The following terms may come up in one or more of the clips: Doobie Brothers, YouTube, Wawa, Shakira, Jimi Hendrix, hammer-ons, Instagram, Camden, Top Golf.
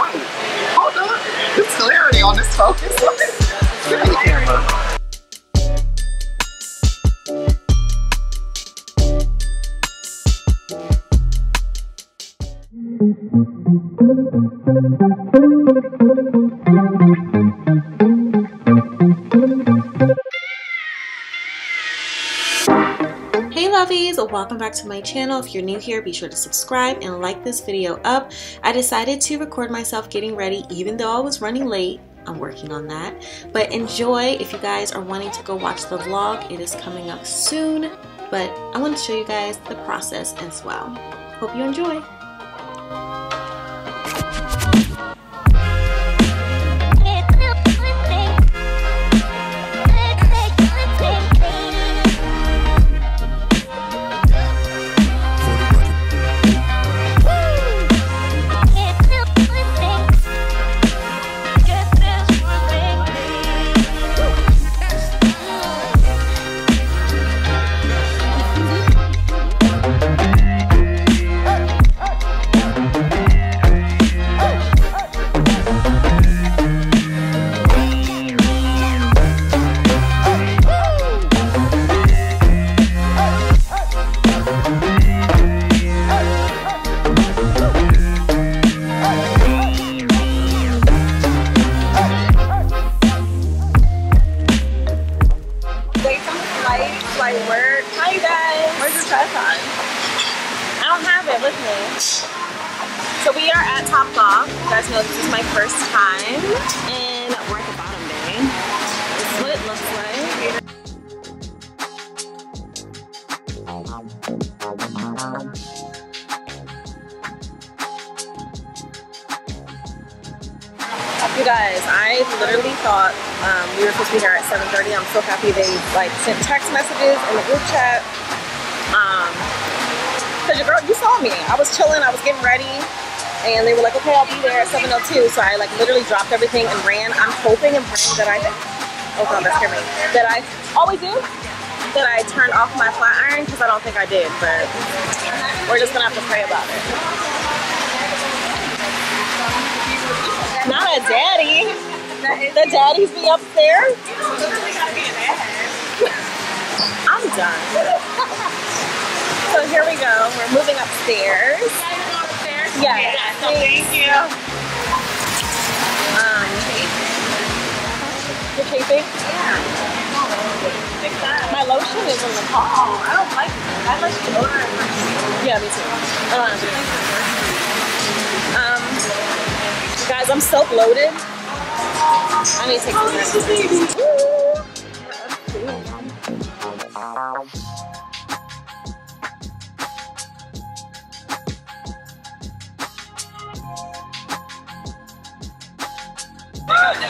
wait, hold on. There's clarity on this focus. Give me the camera. Welcome back to my channel. If you're new here, be sure to subscribe and like this video up. I decided to record myself getting ready even though I was running late. I'm working on that. But enjoy. If you guys are wanting to go watch the vlog, it is coming up soon. But I want to show you guys the process as well. Hope you enjoy. You guys, I literally thought we were supposed to be here at 7:30. I'm so happy they like sent text messages in the group chat. Cause your girl, you saw me. I was chilling, I was getting ready, and they were like, okay, I'll be there at 7:02. So I like literally dropped everything and ran. I'm hoping and praying that I, oh God, that scared me. That I always do. That I turned off my flat iron, cause I don't think I did. But we're just gonna have to pray about it. Not a daddy. The daddies be upstairs. You don't literally gotta be an ass. I'm done. So here we go. We're moving upstairs. You guys are going upstairs? Yes. Yeah, so thank you. You're taping? Yeah. My lotion is in the car. Oh, I don't like it. I like the odor. Yeah, me too. Guys, I'm so bloated. I need to take this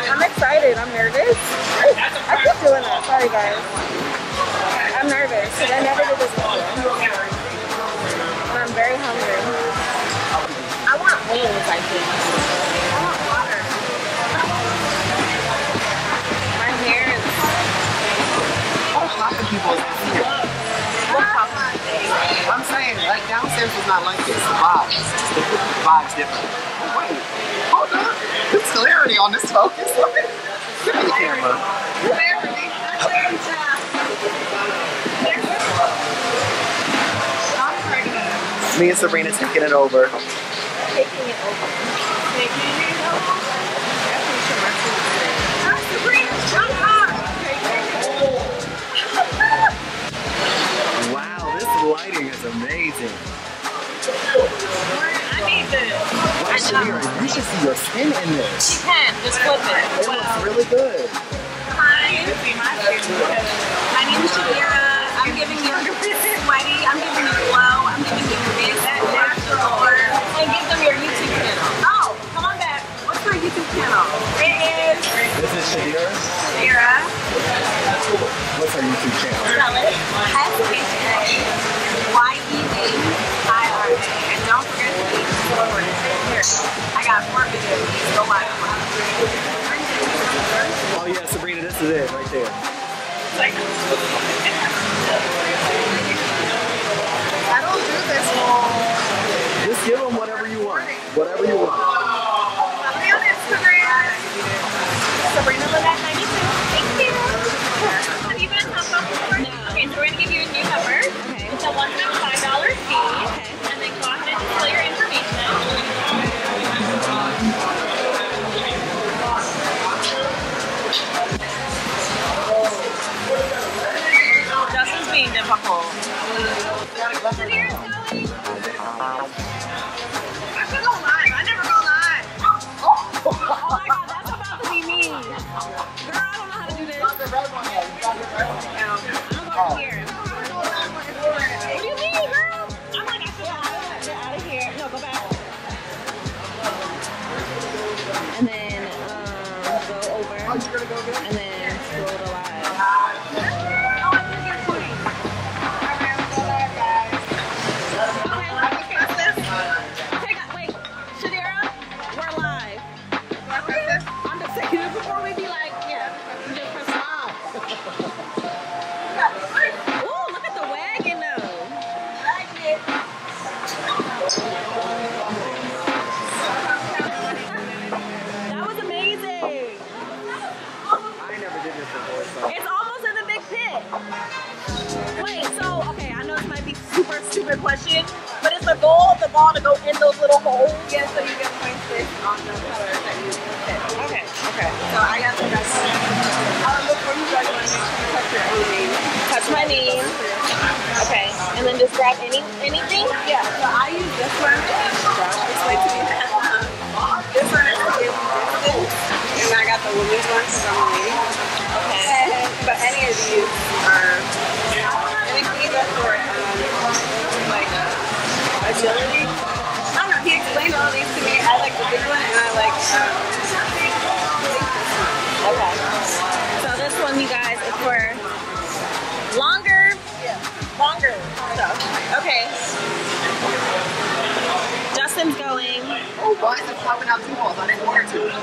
I'm excited. I'm nervous. I keep doing that. Sorry, guys. I'm nervous because I never did this before. And I'm very hungry. I want wings, I think. People here. I'm saying, like, downstairs was not like this. The vibes. The vibe's different. Oh, wait, hold on. There's clarity on this focus. Give me the camera. Clarity. Clarity. Me and Sabrina taking it over. Taking it over. Taking it over. Sabrina, jump on. Lighting is amazing. I need this. You should see your skin in this. You can. Just flip it. It looks really good. Hi. I need Shakira. I'm giving you Whitey. I'm giving you glow. I'm giving you this, that, natural order. And give them your YouTube channel. Oh, come on back. What's her YouTube channel? It is. This is Shakira. Shakira. What's her YouTube channel? Tell it. And don't forget to eat forward. I got 4 videos. Go watch them. Oh yeah, Sabrina, this is it right there. I don't do this whole. Just give them whatever you want. Whatever you want. and then scroll to live. Okay, take out, wait, Shadira, we're live. I'm just saying, before we be like, yeah, just press live. Ooh, look at the wagon though. I like it. Wait, so, okay, I know this might be super stupid question, but is the goal of the ball to go in those little holes? Yes, yeah, so you get points based on the colors that you hit. Okay, okay. So I got the best one. Before you guys want to make sure you touch your own knee. Touch my knee. Okay, and then just grab anything? Yeah, so I use this one as a brush. It's like to be that. This one is the women's, and I got the women's one because I'm a lady. Okay. But any of these are, I think these are for like agility. I don't know, he explained all these to me. I like the big one and I like okay. So this one, you guys, is for longer, longer stuff. Okay. Justin's going. Oh, why is it popping out two balls? I didn't order two. I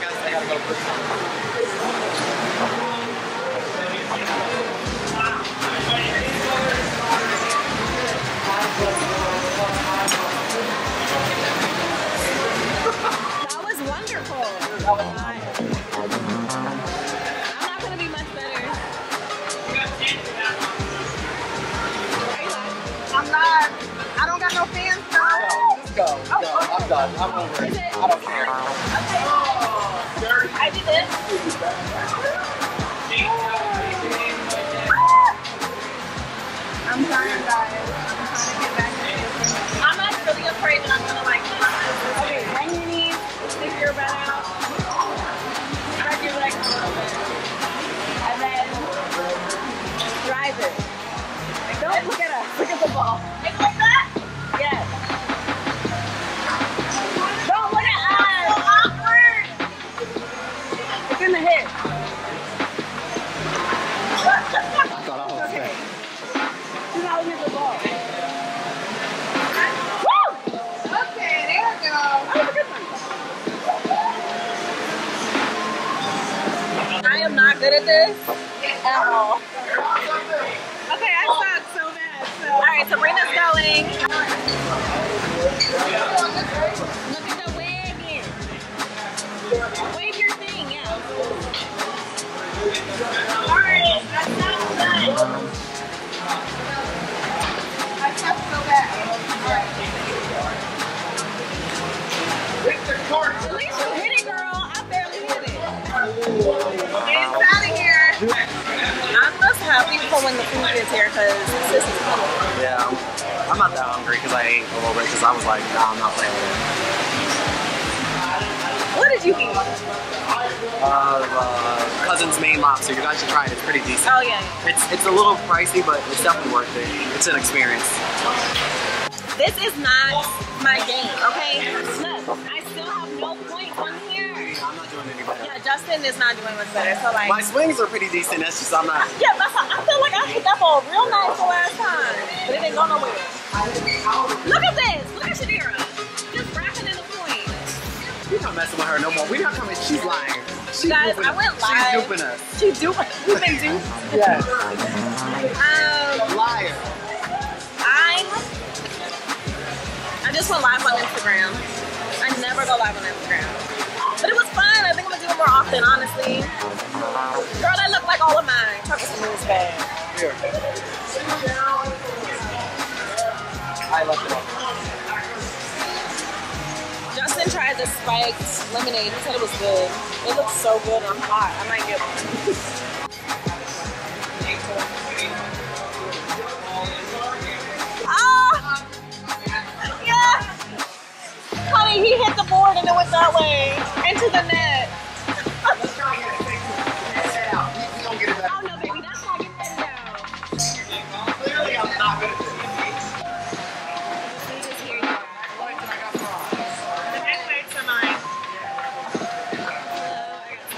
gotta go first. That was wonderful. That was nice. I'm not going to be much better. I'm not. I don't got no fans now. Go. Oh, I'm done. I'm over it. I don't care. Okay. Oh, I did this. I'm sorry, guys. I'm trying to get back to you. I'm not really afraid that I'm gonna like. Okay, bend your knees, stick your butt out, drag your legs a little bit, and then drive it. Like, don't look at us. Look at the ball. It's like that. Yes. Don't look at us. So awkward. It's in the head. I thought I was okay. Saying. Out with the ball. Woo! Okay, there we go. I am not good at this at all. Okay, I suck so bad. So. All right, Sabrina's going. Look at the wagon. Wave your thing, yeah. All right, that's not good. At least you hit it, girl. I barely hit it. It's out of here. I'm most happy for when the food is here because this is cool. Yeah, I'm not that hungry because I ate a little bit because I was like, nah, I'm not playing with it. What did you eat? Cousin's Maine lobster. You guys should try it. It's pretty decent. Oh, yeah. It's a little pricey, but it's definitely worth it. It's an experience. This is not my game, okay? Look, I still have no points on here. I'm not doing any better. Yeah, Justin is not doing much better. So like my swings are pretty decent. That's just I'm not. Yeah, that's how, I feel like I hit that ball real nice the last time, but it didn't go nowhere. Look at this. Look at Shadira. Just racking in the points. You're not messing with her no more. We're not coming. She's lying. She's guys, I went live. She's duping us. She's duping. We've been duped. Yes. Liar. I just went live on Instagram. I never go live on Instagram. But it was fun. I think I'm gonna do it more often, honestly. Girl, that looked like all of mine. Talking to me is bad. Here. I left it off. Justin tried the spiked lemonade. He said it was good. It looks so good. I'm hot. I might get one. Honey, he hit the board and it went that way. Into the net. Let's try and get it out. We don't get it back. Oh no, baby, that's not getting it down. Clearly I'm not good at this. He just hear you. The next way to mine. Hello, I got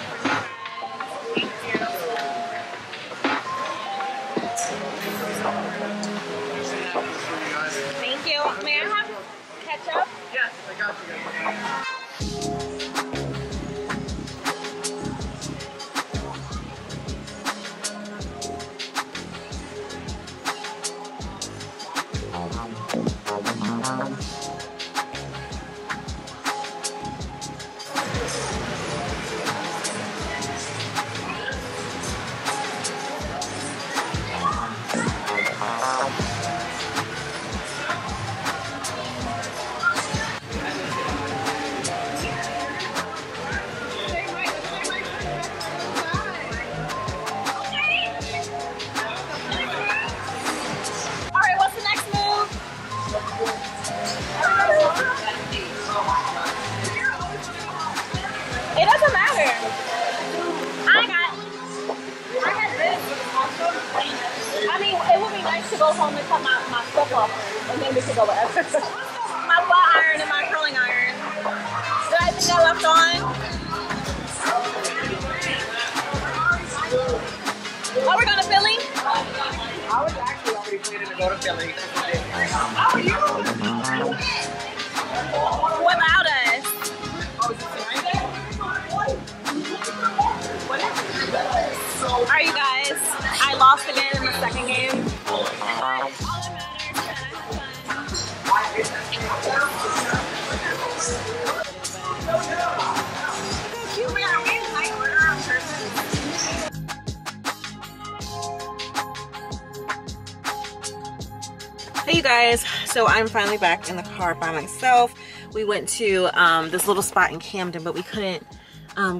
Hey you guys, so I'm finally back in the car by myself. We went to this little spot in Camden, but we couldn't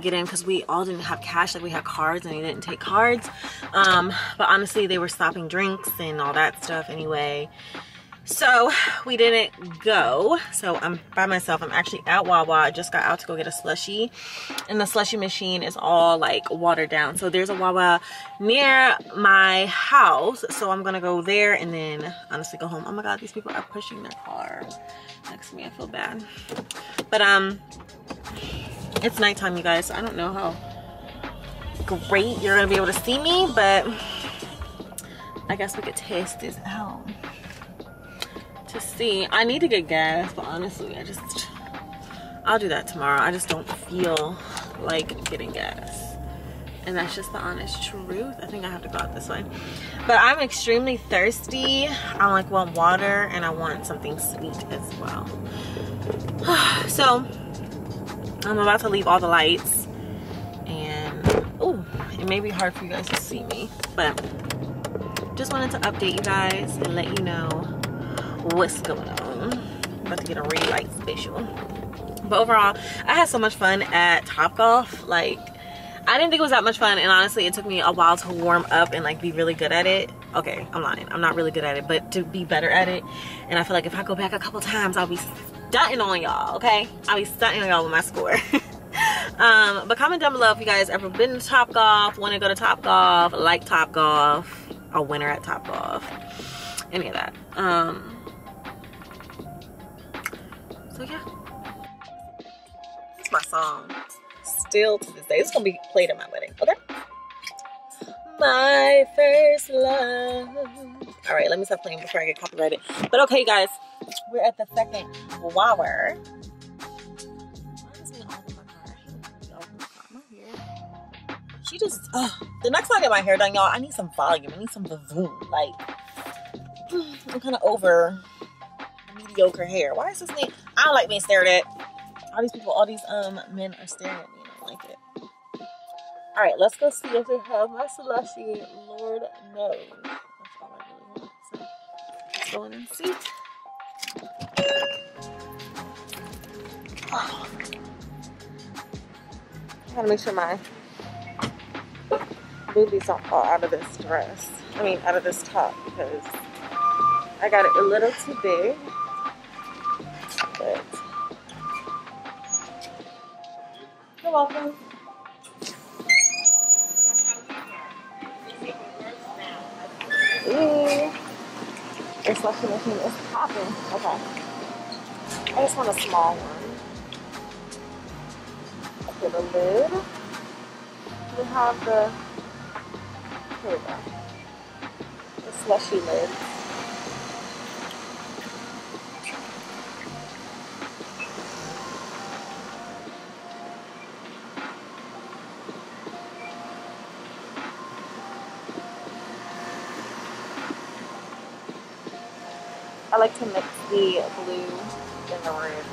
get in because we all didn't have cash. Like, we had cards and we didn't take cards. But honestly, they were stopping drinks and all that stuff anyway. So we didn't go. So I'm by myself. I'm actually at Wawa. I just got out to go get a slushie. And the slushie machine is all like watered down. So there's a Wawa near my house. So I'm going to go there and then honestly go home. Oh my God, these people are pushing their car next to me. I feel bad. But it's nighttime, you guys. So I don't know how great you're going to be able to see me. But I guess we could test this out. To see, I need to get gas, but honestly, I'll do that tomorrow. I just don't feel like getting gas, and that's just the honest truth. I think I have to go out this way, but I'm extremely thirsty. I like want water, and I want something sweet as well. So I'm about to leave all the lights, and oh, it may be hard for you guys to see me, but just wanted to update you guys and let you know what's going on. I'm about to get a relight special. But overall, I had so much fun at Top Golf. Like, I didn't think it was that much fun, and honestly, it took me a while to warm up and like be really good at it. Okay, I'm lying. I'm not really good at it, but to be better at it. And I feel like if I go back a couple times, I'll be stunting on y'all, okay? I'll be stunting on y'all with my score. But comment down below if you guys ever been to Top Golf, want to go to Top Golf, like Top Golf, a winner at Top Golf, any of that. So yeah, it's my song still to this day. It's gonna be played at my wedding, okay? My first love. All right, let me stop playing before I get copyrighted. But okay, guys, we're at the second Wawa. She just the next time I get my hair done, y'all, I need some volume. I need some vavoom. Like, I'm kind of over mediocre hair. Why is this thing? I don't like being stared at. All these people, all these men are staring at me. I don't like it. All right, let's go see if they have my slushie. Lord knows. That's all I really want. So let's go in and see. Oh. I gotta make sure my boobies don't fall out of this dress. I mean, out of this top, because I got it a little too big. But you're welcome. Ooh, this slushie machine is popping. Okay, I just want a small one. Okay, the lid. We have the, here we go, the slushie lid. I like to mix the blue in the room.